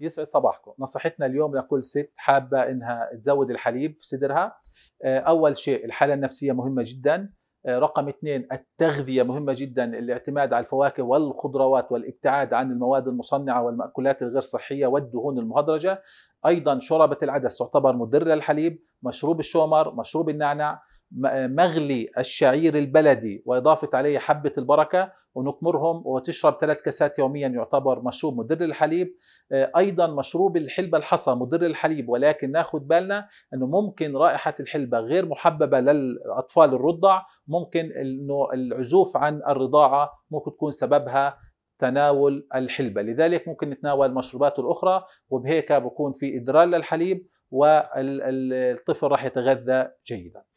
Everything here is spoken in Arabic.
يسعد صباحكم. نصيحتنا اليوم لكل ست حابة انها تزود الحليب في صدرها: اول شيء الحالة النفسية مهمة جدا، رقم 2 التغذية مهمة جدا، الاعتماد على الفواكه والخضروات والابتعاد عن المواد المصنعة والمأكولات الغير صحية والدهون المهدرجة. ايضا شوربة العدس تعتبر مضرة للحليب، مشروب الشومر، مشروب النعناع، مغلي الشعير البلدي وإضافة عليه حبة البركة ونكمرهم، وتشرب 3 كاسات يوميا يعتبر مشروب مضر للحليب. أيضا مشروب الحلبة الحصى مضر للحليب، ولكن ناخد بالنا أنه ممكن رائحة الحلبة غير محببة للأطفال الرضع، ممكن أنه العزوف عن الرضاعة ممكن تكون سببها تناول الحلبة، لذلك ممكن نتناول مشروبات الأخرى، وبهيك بكون في إدرار للحليب والطفل راح يتغذى جيدا.